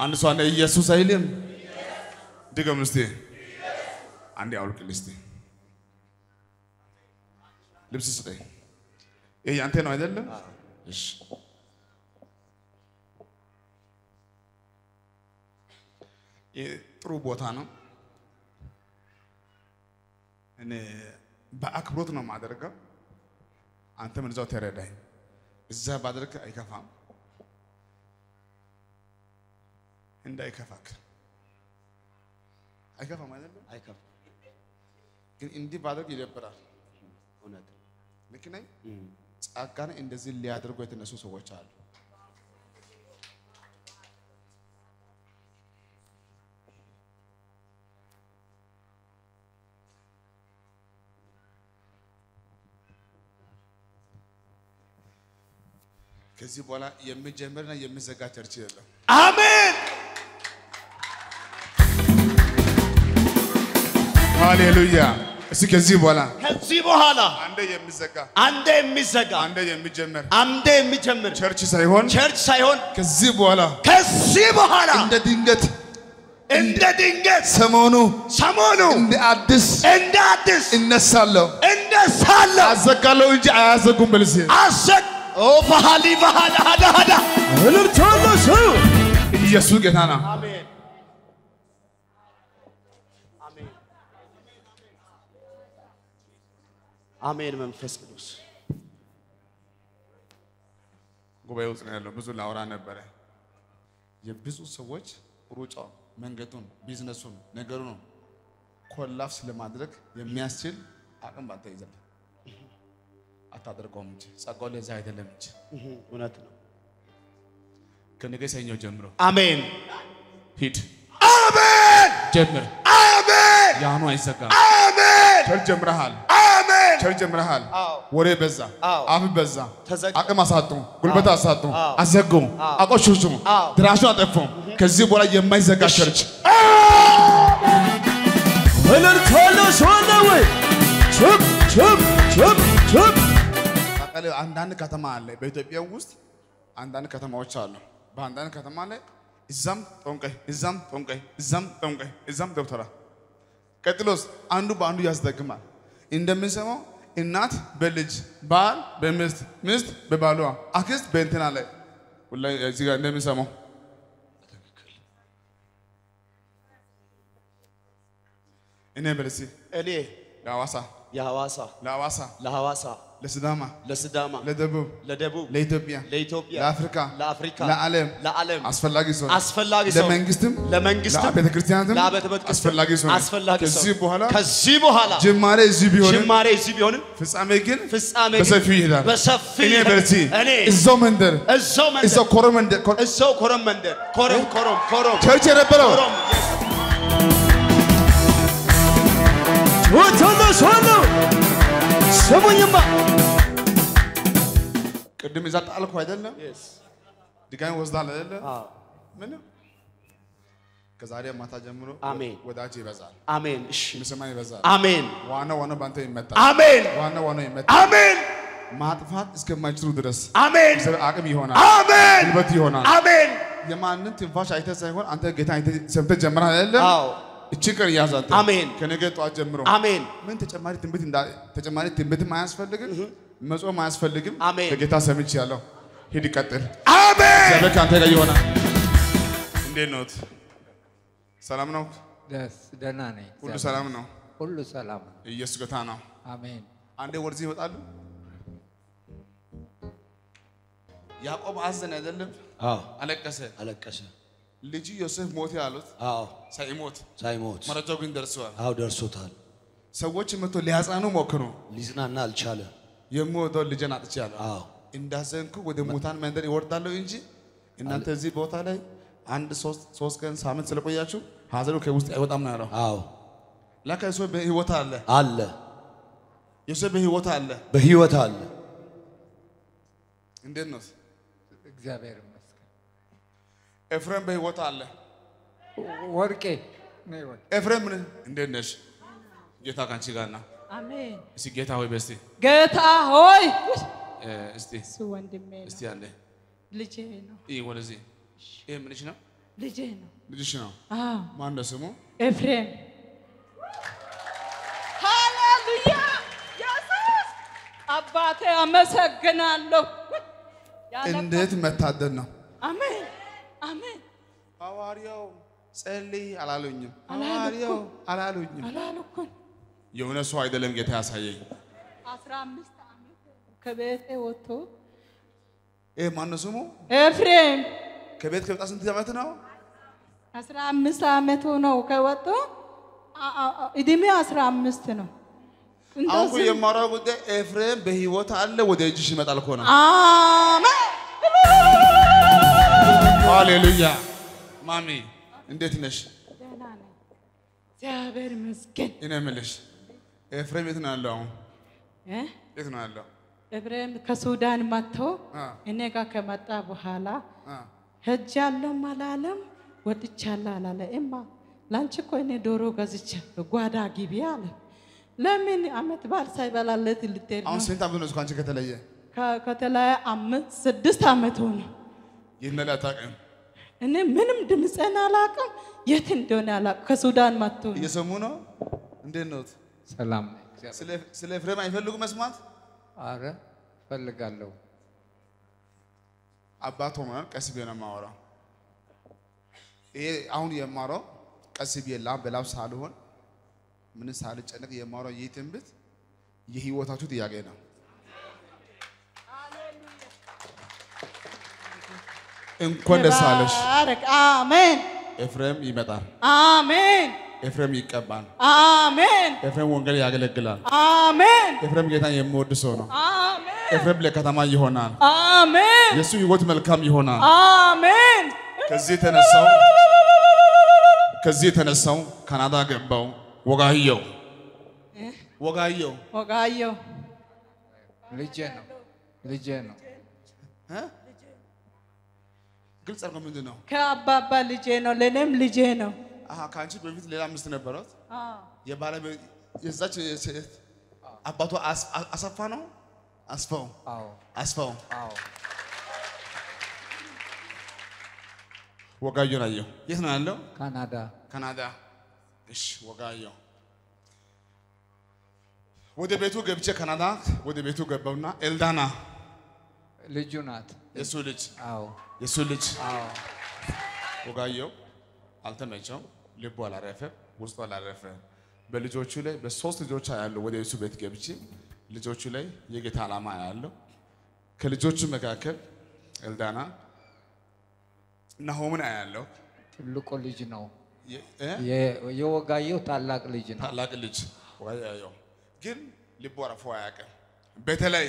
أنا سؤال يسوع سهيلم دكتور مستي عندي أول كليستي لبسي سدي إيه أنت نوع دللا إيش تروبو ثانو إني بأكبرتنا مع درجة أنت من زاوية رداي إذا بدرك أي كفام عند أي كفاك أي كفام ما دللا أي كف لكن إندي بدرك يجبره هنا لكن أي أكان إندي زي اللي أدركه يتنسو سوى شال كذي بولا يمي جمرنا يمي زكاة ترتيل آمين هاليلويا كذي بولا كذي بولا عند يمي زكاة عند يمي زكاة عند يمي جمر عند يمي جمر ترتيل سايون ترتيل سايون كذي بولا كذي بولا عند دينجت عند دينجت سمونو سمونو عند أديس عند أديس عند سالو عند سالو أزكالو إنج أزكوم بلسي أزك أو فهالي فهلا هذا هذا. هلور تشالله شو؟ يسوع كثانا. آمين. آمين. آمين من فسبلوس. قبيلوس نهلو بزول لورانة بره. يبزول سويت روجا منقطون بيزنسون نقرنون كل لفظ لمادرك يمياسيل أكمل باتيزل. أتادر قومتي سأقول زايد لمتي وناتنا كنيجي سينيو جمرو آمين هيت آمين جمر آمين ياهنو إيسكا آمين شر جمر حال آمين شر جمر حال وري بزة آفي بزة أكيم أساتون قلبت أساتون أزعجون أكو شوشون دراسون أتفهم كذي بولا يماي زكاة شرط هلر خالو شوندوي شوب شوب شوب شوب قالوا عندنا كتما عليه بيتوبيا وست عندنا كتما وشالله بعندنا كتما عليه إزام تونكه إزام تونكه إزام تونكه إزام دكتورا كتلوس أندو باندو ياسدكما إندميسمو إنات بلج بال بمست مست ببالوا أكيد بنتنا عليه والله زيكا إندميسمو إني بلسي إلي لواسا يا واسا لواسا لواسا لسداما لسداما لدبوب لدبوب لإثيوبيا لإثيوبيا لأفريقيا لأفريقيا لعالم لعالم أسفل لاجيسون أسفل لاجيسون لمنجستم لمنجستم لعبة كريستيانتم لعبة كريستيانتم أسفل لاجيسون أسفل لاجيسون كذيبوهلا كذيبوهلا جمارة زبيون جمارة زبيون فيس أماكن فيس أماكن بسافيه ده بسافيه إني برتي إني الزمندر الزمندر إزاو كورمندر إزاو كورمندر كورم كورم كورم ترجع ربنا وتنو شنو سمعني ما قدم إذا تعلق هذا لا دكان وصل على هذا منو كزاريا ماتا جمرو آمين وداعي بزار آمين مسماني بزار آمين وانا بنت إمتى آمين وانا إمتى آمين ما تفعل إسكت ما يجرو درس آمين إذا أكمل يهونا آمين يبتدي يهونا آمين يما أنت تنفاش أنت سيكون أنت قطع أنت سبت جمر هذا لا تشكر يا زاد. آمين. كنيجة تواجمرو. آمين. من تجمعاري تنبتين دا تجمعاري تنبتين ما يسفل لكن مزوج ما يسفل لكن. آمين. تجتا سميت شالو. هيدي كتر. آمين. سبب كان تيجا يونا. دينوت. سلامنا. دس دناني. كل سلامنا. كل سلام. يسوع كتانا. آمين. عندي ورزي بتعلم. يعقوب عزنا يدلل. على كسر. على كسر. لجي يوسف موت يا لوت. سيموت. سيموت. مرة جوعين درسوا. درسوا ثال. سوتش متو ليزانو مكنو. ليزنا نال شاله. يموت دول لجنات شاله. إن دازنكو وده موتان مندري وردالو إنجي. إن أنتزي بوتاله. عند سوس كان سامن سلبو ياشو. هذارو كيوست أيوة أمنا له. لا كيسوي بهيوة الله. الله. يسوي بهيوة الله. بهيوة الله. إندي نص. إجابير. إفرام به وطالله. وركي. إفرام من إندنش. جيتا كان شيغانا. آمين. إسي جيتا هوي بستي. جيتا هوي. إستي. سوان دمينا. إستي عنده. ليجينا. إيه ولا زي. إيه منيشنا. لجينا لجينا ما عنده سمو إفريم. هاليلويا يا سوس أباتي أمسكنا له. إنديت متعدنا. آمين آمين. أواريو سلي على لوني. أواريو على لوني. على لونك. يومنا سعيد لم يتحسّي. أسرام مستعمل كبيت وتو. إيه ما عنده سمو إفريم. كبيت كبيت أصلاً تجمعتنا. أسرام مستعملتونا وكواتو. إدمي أسرام مستنو. أنتو يا مرا وده إفريم بهيوت على وده جيش متعلقونا. آمين. هاليلويا. مامي. إنديت نش. جاناني. جابر مسكين. إنا ملش. إفريم إثنان لهم. إيه؟ إثنان لهم. إفريم كسودان ماتو. إني كاكمات أبو حالا. هجالو ملالم وتشالا لالا إما لانش كوني دورو غازيتش غوادا غيبياله لمن أمت بار سايبالا لتي لتيرنا أون سنت أبو نسخانش كتلاية كتلاية أمت سدست أمتون ينلا تاكم إني منم دمس أنا لاكم يتين دونا لاك كسودان ماتون يسمونه عندنا نوت سلام سلف ريم أيفلكم اسمات آره فلقالو أباتهم كسبينا ما ورا إيه عون يمارو كسبي الله بلاف سالون من سالج أنك يمارو يتنبت يهي وتأتو تياجنا إن كندا سالش آمين إفريم يمتار آمين إفريم يكبان آمين إفريم وانجلي ياجلك جلال آمين إفريم كيتان يمود سونا إفريم لكتما يهونان آمين يسوع يقول ملكام يهونان آمين كزيت أنا سام كندا جنبهم وقايو لجينا ها قلت أرقام لجينا كأبابا لجينا لنم لجينا كانش بيفيد ليلى مستنى برات يبالي يزدش يسيت أباتو أسفانو وقايو رايو يسنا نلو كندا إيش وقايو وده بيتو جبتش كندا وده بيتو جبونا إلدانا لجونات يسولج وقايو ألتميتشو لبوا على رفع وصلوا على رفع بلجوتشلي بسوست جوتشا يالو وده يسوي بيت جبتشي لجوتشلي يجي تعلم ما يالو كلجوتشو مكاكب إلدانا نهومن أيالو. لوكو ليجناو. يو غايو تالاك ليجناو. تالاك ليج. وغايو. جن لبورا فواياك. بتلاي.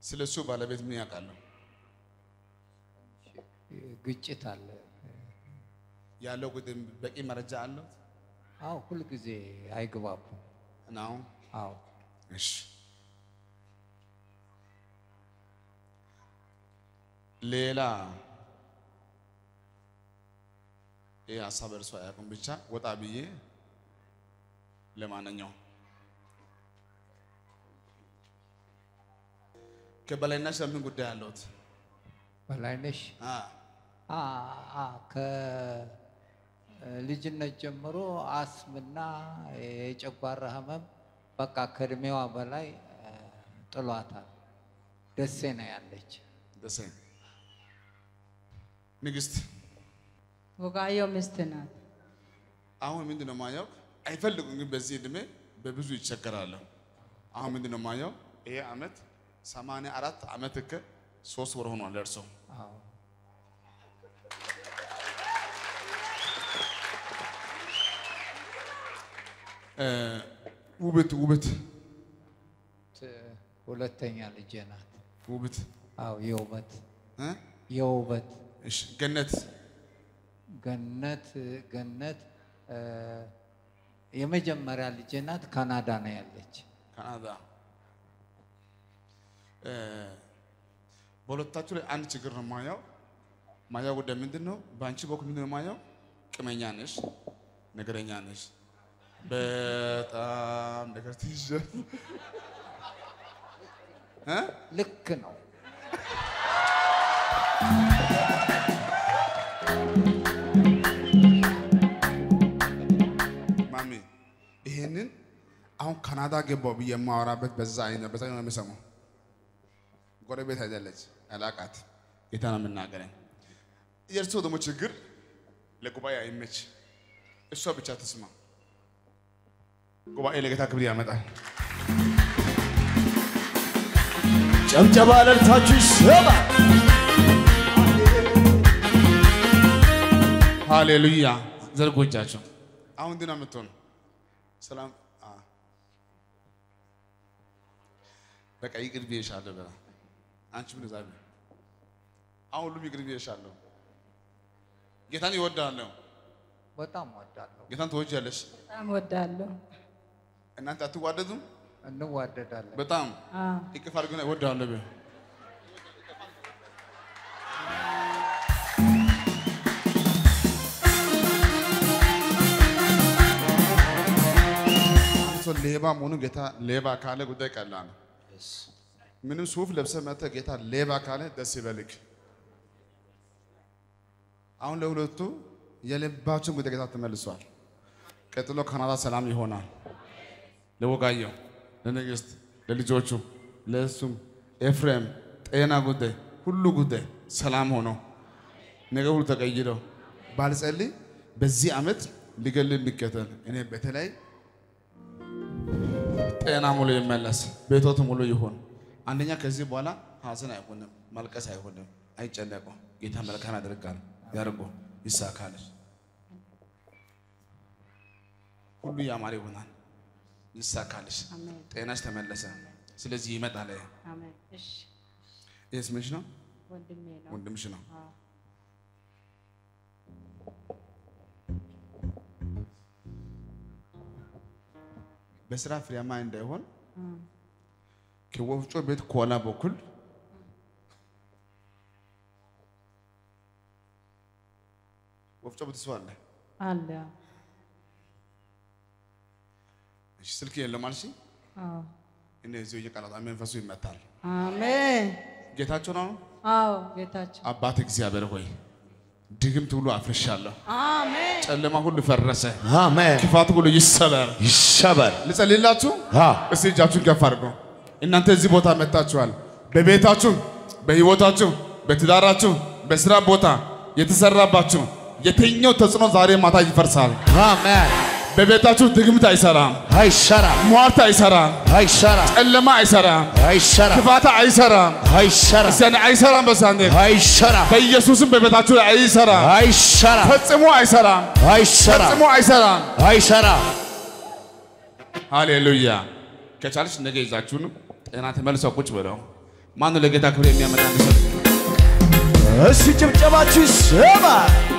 سلسو بالبيت ميا كله قجت على يا لو قدم بقي مرجع على أو كل كذي هاي جواب ناو أو إيش ليلا يا صابر سواكم بيشا وتابيه لماذا نعم؟ كبلاين نش لمن قد دالوت؟ بلاين نش؟ ك لجنة جمرو عاصمنا جبارهم بكاكرمي وبلاي طلعتها دسين يالج دسين نجست وقايو مستناد أهون من دون ما يوك أيفلكم بزيد من ببزوج شكراله. أحمد نمايو إيه أمد سامانة أراد أمدك سوس ورهون على رسوم. وبت ولا تاني على الجنات. وبت. يوبت. يوبت ايش جنت የመጀመሪያ ልጅ ናት ካናዳ ነው ያለች ካናዳ በሁለታችሁ ላይ አንድ ችግር ነው ማያው ማያው ወደ ምንድነው ባንቺ በኩል ምንድነው ማያው ቅመኛ ነሽ ነገረኛ ነሽ በጣም ነገር ትይዘ ልክ ነው ይሄንን አሁን ካናዳ ገባው በየማወራበት በዛ አይነ በዛ ነው የሚሰማው ጎረቤት አይደለች አላቃት የታና መናገረኝ የርሶ ደሞ ችግር ለጉባኤ አይመች እሷ ብቻ ተስማ ጉባኤ ለጌታ ክብር ያመጣል ጨምጨባ ለልታችሁ ይሰባ ሃሌሉያ ዘርጎቻችሁ አሁን ዲና መጥቶን سلام بقى يقرب يشالله بقى انت من زابي اولو يقرب يشالله جيتان يودالله بتام ودالله جيتان توجيالش بتام ودالله ان انت اتواددو انو واددالله بتام يكفارغون يودالله بقى ليبا مونو جيتا ليبا كاله غداي قالان منو صوف لبسه متى جيتا ليبا كاله دس يبلك اون لهولتو يلباچو غداي جيتا تملسوال قتلو كندا سلام يهونا لوغايو لنجست للجوچو لسوم افريم طينا غداي كله غداي سلام هونو نغهول تغييرو بالصلي بزي عمت ليغلل ليكتل اني بتلاي ጤና ሙሉ ይመለስ ቤቶት ሙሉ ይሁን አንደኛ ከዚህ በኋላ ሐዘን አይሆንም መልቀስ አይሆንም አይጨነቁም ጌታ መልካም ያደርጋል ያርጎ ይሳካል ሁሉ ያማረ ይሆናል ይሳካል ጤናሽ ተመለሰ ስለዚህ ይመጣል አሜን እሺ የስምሽ ነው ወንድሜ ነው ወንድምሽ ነው بسرعة في اليمين ده هون كوفجوا بيت كوالا بكل وفجوا بتسوال له الله إيش سلكي اللي مالشي إنه زوجك على طعمين فسوي متال آمين جيتات شنو جيتات أباتك زيابير هوي ديكم تقولوا أفرش الله آمين الله ما كله فرسه آمين كفاية تقولوا يسبر لسه لله تون بس يجاتون كفارقو إن أنت زبوتا متاتشوال ببيتاتون بهيوتاتون بتداراتون بسرابوتا يتسراباتون يتينيو تسنو زاري ماتا يفرسال آمين ببيتاتون ديكم تايسرام هاي شرام موارد تايسرام هاي شرام الله ما تايسرام هاي شرام كفاية تايسرام هاي شرام سان تايسرام بس عندك هاي شرام بيسوسن ببيتاتون تايسرام هاي شرام فتسمو تايسرام هاي شرام فتسمو تايسرام هاي شرام هاليلويا كشالش نجيز زاتون أنا ثمل ساقوش برا ما نلقي تاكل مياه مدام سيجب جباتي سبا